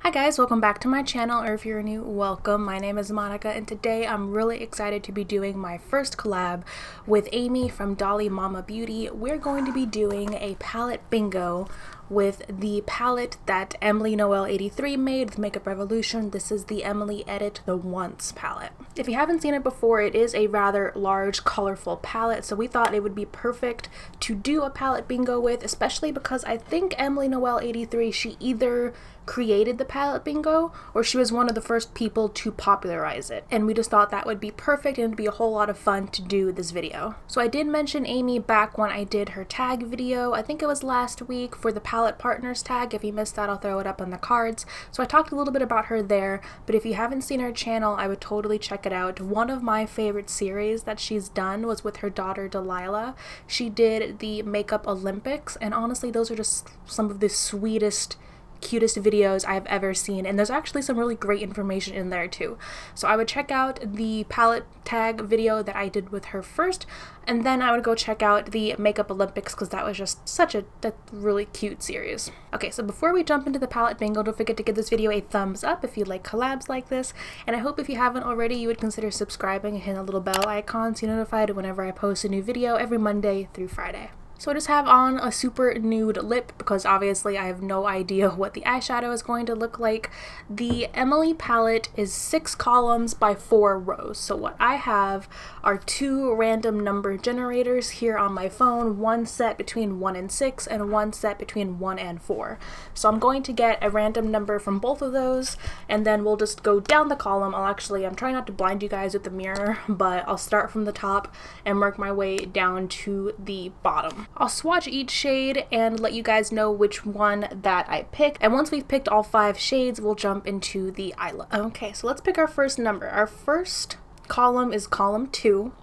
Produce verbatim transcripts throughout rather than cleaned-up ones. Hi guys, welcome back to my channel, or if you're new, welcome. My name is Monica and today I'm really excited to be doing my first collab with Amy from Dolly Mama Beauty. We're going to be doing a palette bingo with the palette that Emily Noel eighty-three made, the Makeup Revolution. This is the Emily Edit, the Once palette. If you haven't seen it before, it is a rather large, colorful palette, so we thought it would be perfect to do a palette bingo with, especially because I think Emily Noel eighty-three, she either created the palette bingo or she was one of the first people to popularize it. And we just thought that would be perfect and it'd be a whole lot of fun to do this video. So I did mention Amy back when I did her tag video, I think it was last week for the palette Palette Partners tag. If you missed that, I'll throw it up on the cards. So I talked a little bit about her there, but if you haven't seen her channel, I would totally check it out. One of my favorite series that she's done was with her daughter Delilah. She did the Makeup Olympics, and honestly, those are just some of the sweetest, cutest videos I've ever seen, and there's actually some really great information in there too. So I would check out the palette tag video that I did with her first, and then I would go check out the Makeup Olympics because that was just such a, a really cute series. Okay, so before we jump into the palette bingo, don't forget to give this video a thumbs up if you like collabs like this, and I hope if you haven't already you would consider subscribing and hit the little bell icon so you're notified whenever I post a new video every Monday through Friday. So I just have on a super nude lip because obviously I have no idea what the eyeshadow is going to look like. The Emily palette is six columns by four rows. So what I have are two random number generators here on my phone, one set between one and six and one set between one and four. So I'm going to get a random number from both of those and then we'll just go down the column. I'll actually, I'm trying not to blind you guys with the mirror, but I'll start from the top and work my way down to the bottom. I'll swatch each shade and let you guys know which one that I pick. And once we've picked all five shades, we'll jump into the eye look. Okay, so let's pick our first number. Our first column is column two.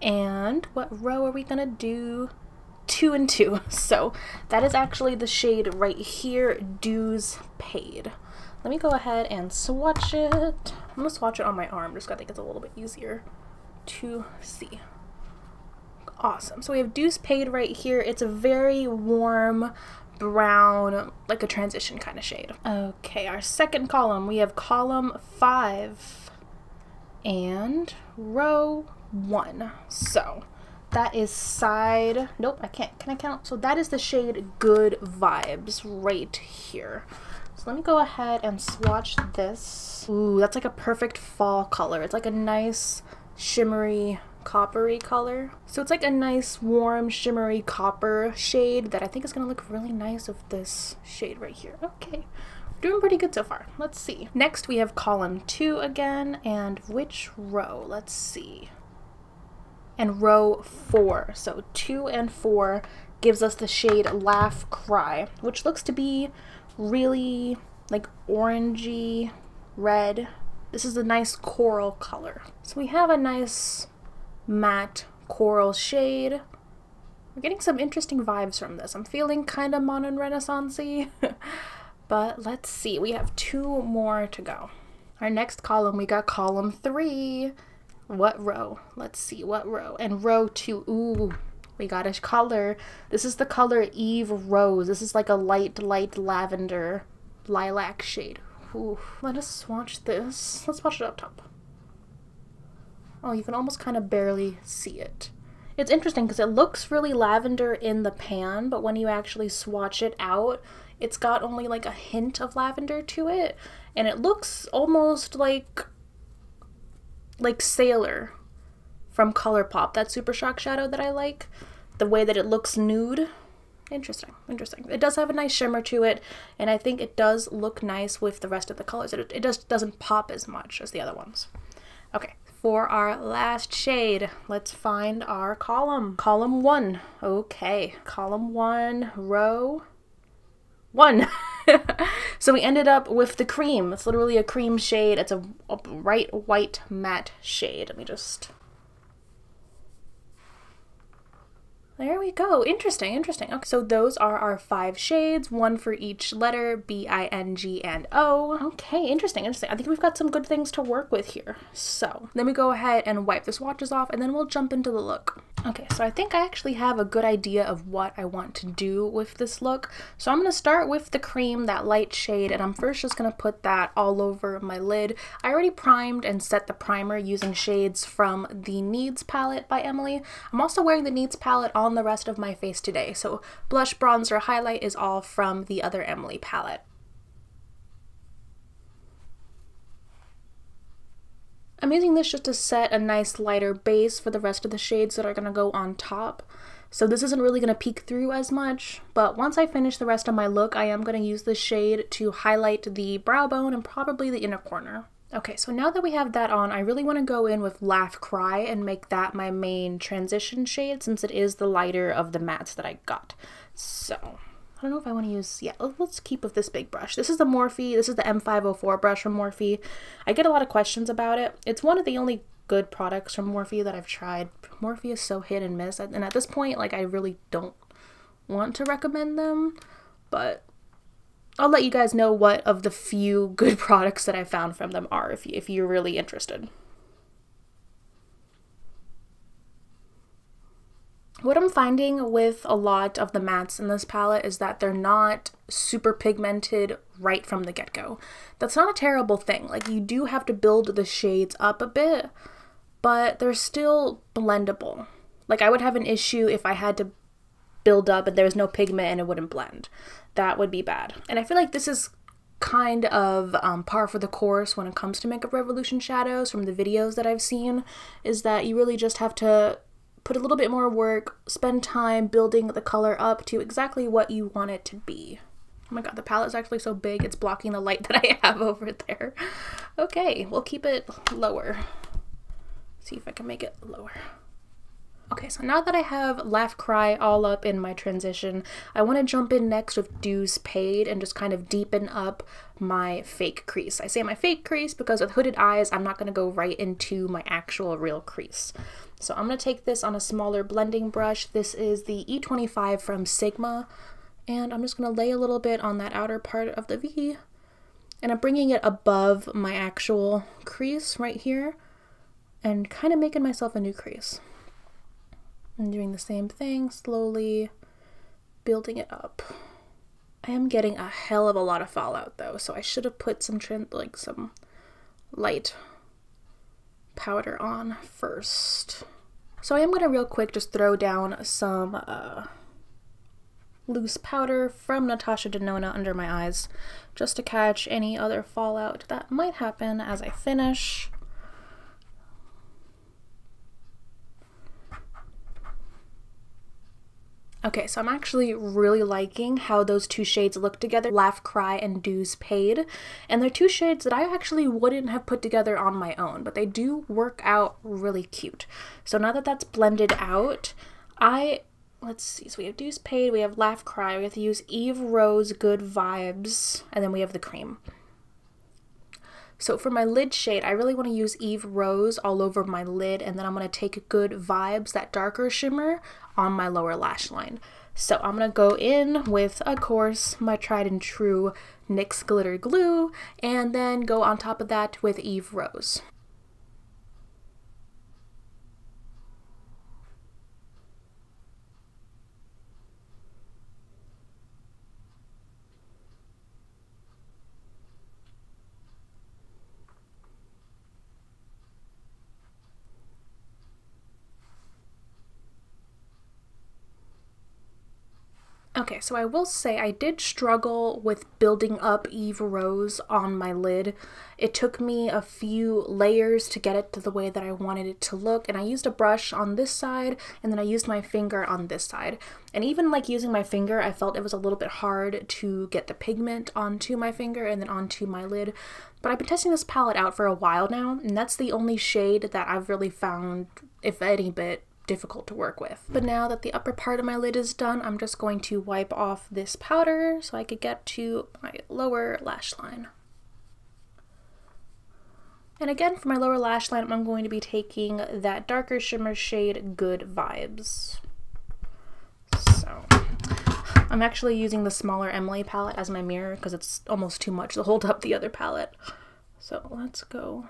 And what row are we gonna do? Two and two. So that is actually the shade right here, Dues Paid. Let me go ahead and swatch it. I'm gonna swatch it on my arm just because I think it's a little bit easier to see. Awesome. So we have Dues Paid right here. It's a very warm brown, like a transition kind of shade. Okay, our second column, we have column five and row one. So that is side, nope, I can't, can I count? So that is the shade Good Vibes right here. So let me go ahead and swatch this. Ooh, that's like a perfect fall color. It's like a nice shimmery coppery color. So it's like a nice warm shimmery copper shade that I think is gonna look really nice with this shade right here. Okay, we're doing pretty good so far. Let's see. Next we have column two again, and which row? Let's see. And row four. So two and four gives us the shade Laugh Cry, which looks to be really like orangey red. This is a nice coral color. So we have a nice matte coral shade. We're getting some interesting vibes from this. I'm feeling kind of modern renaissance-y, but let's see. We have two more to go. Our next column, we got column three. What row? Let's see, what row? And row two. Ooh, we got a color. This is the color Eve Rose. This is like a light, light lavender lilac shade. Ooh, let us swatch this. Let's swatch it up top. Oh, you can almost kind of barely see it. It's interesting because it looks really lavender in the pan, but when you actually swatch it out, it's got only like a hint of lavender to it, and it looks almost like like Sailor from ColourPop, that Super Shock shadow that I like, the way that it looks nude. Interesting, interesting. It does have a nice shimmer to it, and I think it does look nice with the rest of the colors. It, it just doesn't pop as much as the other ones. Okay. For our last shade, let's find our column. Column one. Okay. Column one, row one. So we ended up with the Cream. It's literally a cream shade. It's a, a bright white matte shade. Let me just... There we go. Interesting, interesting. Okay, so those are our five shades, one for each letter, B, I, N, G, and O. Okay, interesting, interesting. I think we've got some good things to work with here. So let me go ahead and wipe the swatches off and then we'll jump into the look. Okay, so I think I actually have a good idea of what I want to do with this look. So I'm gonna start with the cream, that light shade, and I'm first just gonna put that all over my lid. I already primed and set the primer using shades from the Needs palette by Emily. I'm also wearing the Needs palette on the rest of my face today, so blush, bronzer, highlight is all from the other Emily palette. I'm using this just to set a nice lighter base for the rest of the shades that are going to go on top. So this isn't really going to peek through as much, but once I finish the rest of my look, I am going to use this shade to highlight the brow bone and probably the inner corner. Okay, so now that we have that on, I really want to go in with Laugh Cry and make that my main transition shade since it is the lighter of the mattes that I got. So I don't know if I want to use, yeah, let's keep with this big brush. This is the Morphe, this is the M five oh four brush from Morphe. I get a lot of questions about it. It's one of the only good products from Morphe that I've tried. Morphe is so hit and miss, and at this point, like, I really don't want to recommend them, but I'll let you guys know what of the few good products that I found from them are if, if you're really interested. What I'm finding with a lot of the mattes in this palette is that they're not super pigmented right from the get-go. That's not a terrible thing. Like, you do have to build the shades up a bit, but they're still blendable. Like, I would have an issue if I had to build up and there was no pigment and it wouldn't blend. That would be bad. And I feel like this is kind of um, par for the course when it comes to Makeup Revolution shadows from the videos that I've seen, is that you really just have to put a little bit more work, spend time building the color up to exactly what you want it to be. Oh my god, the palette's actually so big, it's blocking the light that I have over there. Okay, we'll keep it lower. See if I can make it lower. Okay, so now that I have Laugh Cry all up in my transition, I want to jump in next with Dues Paid and just kind of deepen up my fake crease. I say my fake crease because with hooded eyes, I'm not going to go right into my actual real crease. So I'm going to take this on a smaller blending brush. This is the E twenty-five from Sigma, and I'm just going to lay a little bit on that outer part of the V, and I'm bringing it above my actual crease right here and kind of making myself a new crease. I'm doing the same thing, slowly building it up. I am getting a hell of a lot of fallout though, so I should have put some like some light powder on first. So I am gonna real quick just throw down some uh, loose powder from Natasha Denona under my eyes, just to catch any other fallout that might happen as I finish. Okay, so I'm actually really liking how those two shades look together, Laugh Cry and Dues Paid, and they're two shades that I actually wouldn't have put together on my own, but they do work out really cute. So now that that's blended out, I, let's see, so we have Dues Paid, we have Laugh Cry, we have to use Eve Rose Good Vibes, and then we have the cream. So for my lid shade, I really want to use Eve Rose all over my lid, and then I'm going to take Good Vibes, that darker shimmer, on my lower lash line. So I'm going to go in with, of course, my tried and true N Y X Glitter Glue, and then go on top of that with Eve Rose. Okay, so I will say I did struggle with building up Eve Rose on my lid. It took me a few layers to get it to the way that I wanted it to look, and I used a brush on this side, and then I used my finger on this side. And even like using my finger, I felt it was a little bit hard to get the pigment onto my finger and then onto my lid. But I've been testing this palette out for a while now, and that's the only shade that I've really found, if any bit, difficult to work with. But now that the upper part of my lid is done, I'm just going to wipe off this powder so I could get to my lower lash line. And again, for my lower lash line, I'm going to be taking that darker shimmer shade Good Vibes. I'm actually using the smaller Emily palette as my mirror because it's almost too much to hold up the other palette. So let's go.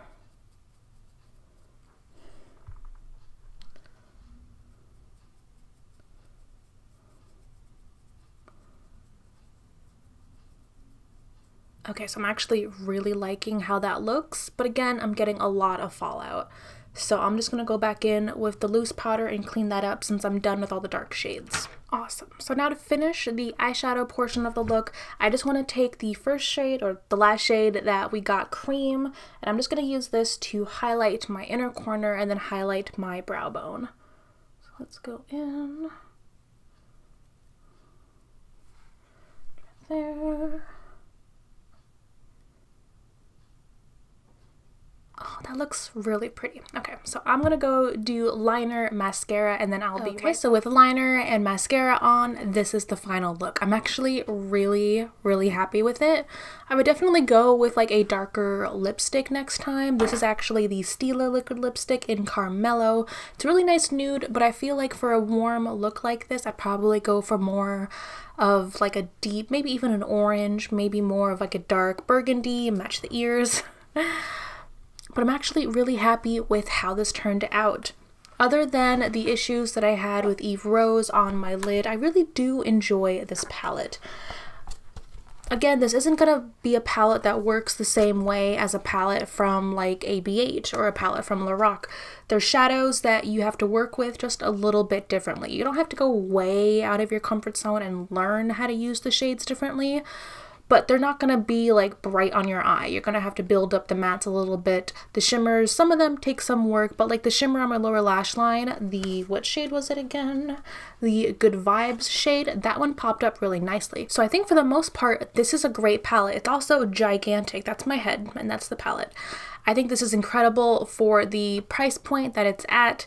Okay, so I'm actually really liking how that looks, but again, I'm getting a lot of fallout. So I'm just going to go back in with the loose powder and clean that up since I'm done with all the dark shades. Awesome. So now to finish the eyeshadow portion of the look, I just want to take the first shade or the last shade that we got, Cream, and I'm just going to use this to highlight my inner corner and then highlight my brow bone. So let's go in. There. Oh, that looks really pretty. Okay, so I'm gonna go do liner, mascara, and then I'll be right back. Okay, so with liner and mascara on, this is the final look. I'm actually really, really happy with it. I would definitely go with like a darker lipstick next time. This is actually the Stila liquid lipstick in Carmelo. It's a really nice nude, but I feel like for a warm look like this, I'd probably go for more of like a deep, maybe even an orange, maybe more of like a dark burgundy, match the ears. But I'm actually really happy with how this turned out. Other than the issues that I had with Eve Rose on my lid, I really do enjoy this palette. Again, this isn't going to be a palette that works the same way as a palette from like A B H or a palette from Lorac. There's shadows that you have to work with just a little bit differently. You don't have to go way out of your comfort zone and learn how to use the shades differently. But they're not going to be like bright on your eye. You're going to have to build up the mattes a little bit. The shimmers, some of them take some work, but like the shimmer on my lower lash line, the, what shade was it again? The Good Vibes shade, that one popped up really nicely. So I think for the most part, this is a great palette. It's also gigantic. That's my head and that's the palette. I think this is incredible for the price point that it's at.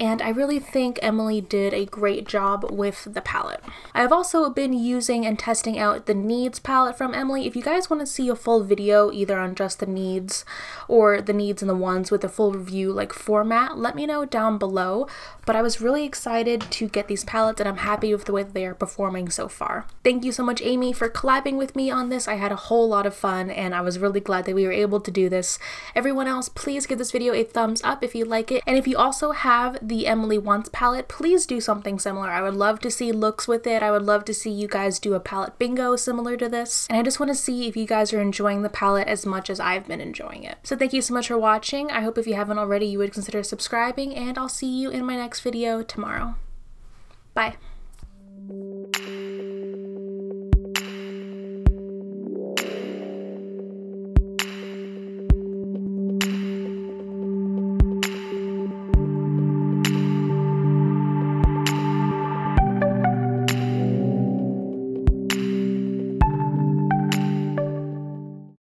And I really think Emily did a great job with the palette. I have also been using and testing out the Needs palette from Emily. If you guys want to see a full video either on just the Needs or the Needs and the Ones with a full review like format, let me know down below. But I was really excited to get these palettes and I'm happy with the way they are performing so far. Thank you so much, Amy, for collabing with me on this. I had a whole lot of fun and I was really glad that we were able to do this. Everyone else, please give this video a thumbs up if you like it. And if you also have the Emily Wants palette, please do something similar. I would love to see looks with it. I would love to see you guys do a palette bingo similar to this. And I just want to see if you guys are enjoying the palette as much as I've been enjoying it. So thank you so much for watching. I hope if you haven't already, you would consider subscribing, and I'll see you in my next video tomorrow. Bye.